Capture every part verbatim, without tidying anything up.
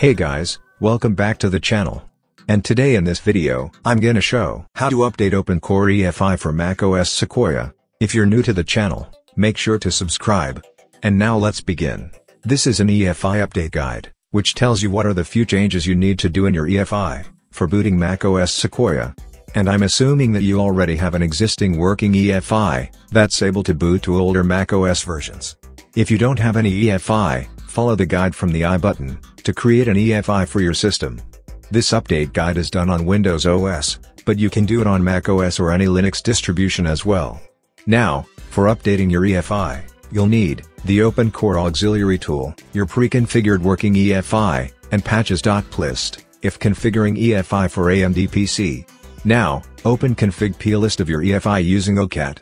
Hey guys, welcome back to the channel. And today in this video, I'm gonna show how to update OpenCore E F I for macOS Sequoia. If you're new to the channel, make sure to subscribe. And now let's begin. This is an E F I update guide, which tells you what are the few changes you need to do in your E F I for booting macOS Sequoia. And I'm assuming that you already have an existing working E F I that's able to boot to older macOS versions. If you don't have any E F I, follow the guide from the I button to create an E F I for your system. This update guide is done on Windows O S, but you can do it on macOS or any Linux distribution as well. Now, for updating your E F I, you'll need the OpenCore auxiliary tool, your pre-configured working E F I, and patches.plist if configuring E F I for A M D P C. Now, open config.plist of your E F I using OCAT.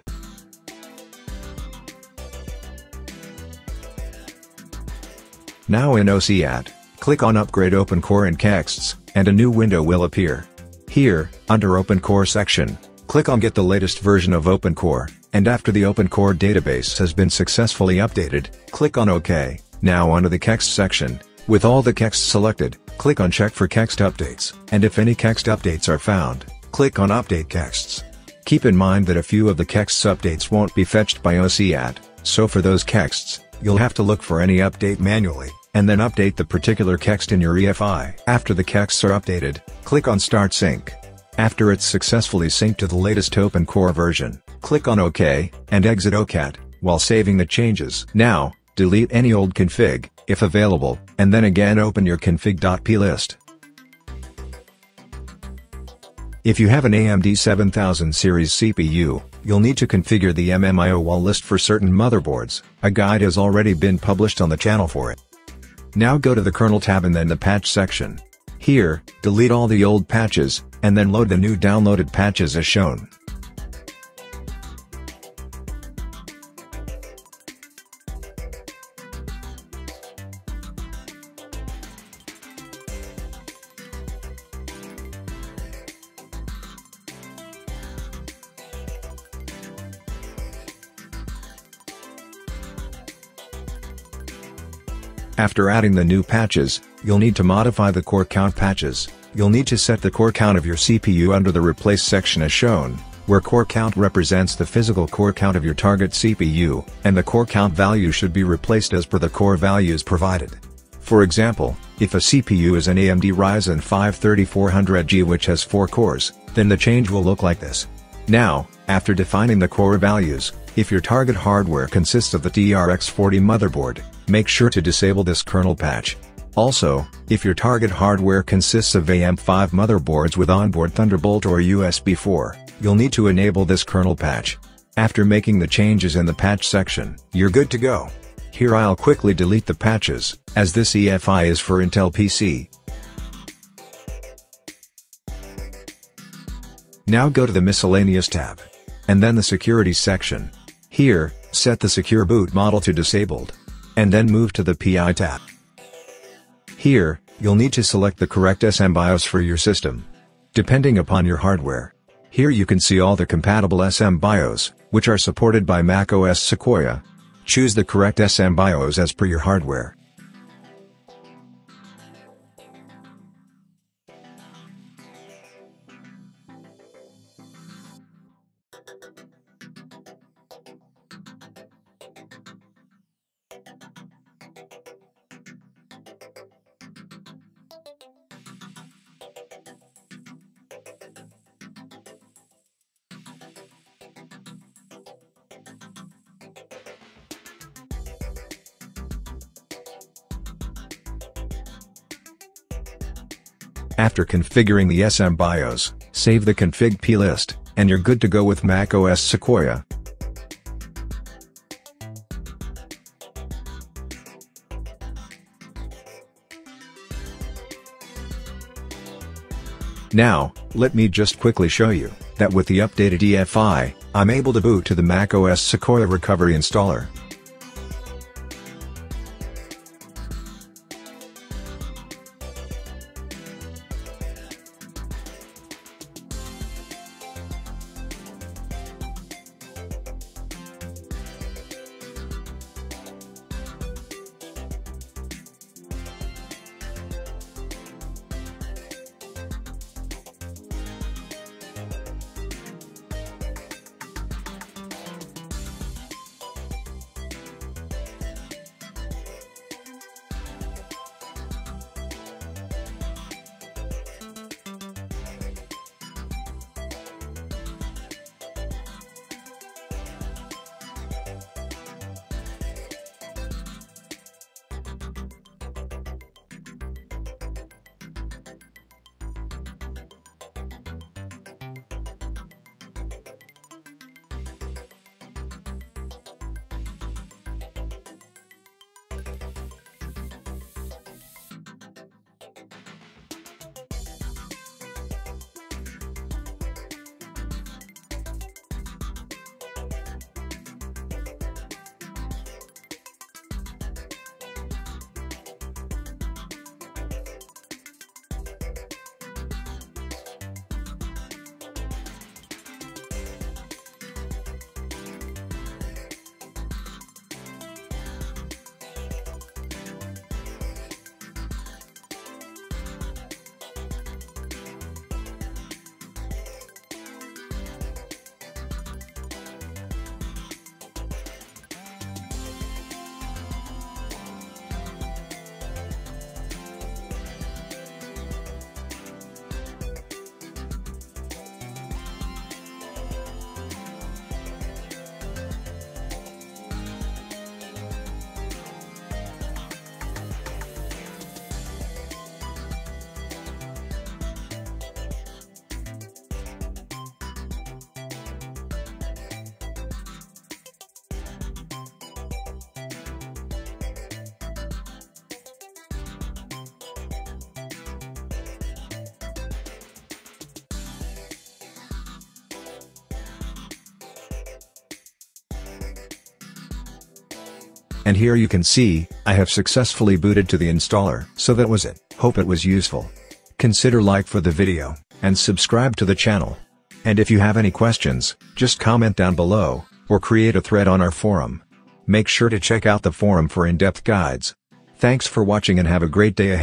Now in OCAT, click on Upgrade OpenCore and KEXTS, and a new window will appear. Here, under OpenCore section, click on Get the latest version of OpenCore, and after the OpenCore database has been successfully updated, click on OK. Now under the KEXTS section, with all the KEXTS selected, click on Check for KEXT updates, and if any KEXT updates are found, click on Update KEXTs. Keep in mind that a few of the KEXTs updates won't be fetched by OCAT, so for those KEXTs, you'll have to look for any update manually, and then update the particular KEXT in your E F I. After the KEXTs are updated, click on Start Sync. After it's successfully synced to the latest OpenCore version, click on OK, and exit OCAT, while saving the changes. Now, delete any old config, if available, and then again open your config.plist. If you have an A M D seven thousand series C P U, you'll need to configure the M M I O wall list for certain motherboards. A guide has already been published on the channel for it. Now go to the kernel tab and then the patch section. Here, delete all the old patches, and then load the new downloaded patches as shown. After adding the new patches, you'll need to modify the core count patches. You'll need to set the core count of your C P U under the replace section as shown, where core count represents the physical core count of your target C P U, and the core count value should be replaced as per the core values provided. For example, if a C P U is an A M D Ryzen five thirty-four hundred G which has four cores, then the change will look like this. Now, after defining the core values, if your target hardware consists of the T R X forty motherboard, make sure to disable this kernel patch. Also, if your target hardware consists of A M five motherboards with onboard Thunderbolt or U S B four, you'll need to enable this kernel patch. After making the changes in the patch section, you're good to go. Here I'll quickly delete the patches, as this E F I is for Intel P C. Now go to the Miscellaneous tab, and then the Security section. Here, set the Secure Boot Model to Disabled, and then move to the P I tab. Here, you'll need to select the correct S M BIOS for your system, depending upon your hardware. Here you can see all the compatible S M BIOS, which are supported by macOS Sequoia. Choose the correct S M BIOS as per your hardware. After configuring the S M BIOS, save the config.plist, and you're good to go with macOS Sequoia. Now, let me just quickly show you that with the updated E F I, I'm able to boot to the macOS Sequoia recovery installer. And here you can see, I have successfully booted to the installer. So that was it. Hope it was useful. Consider like for the video, and subscribe to the channel. And if you have any questions, just comment down below, or create a thread on our forum. Make sure to check out the forum for in-depth guides. Thanks for watching and have a great day ahead.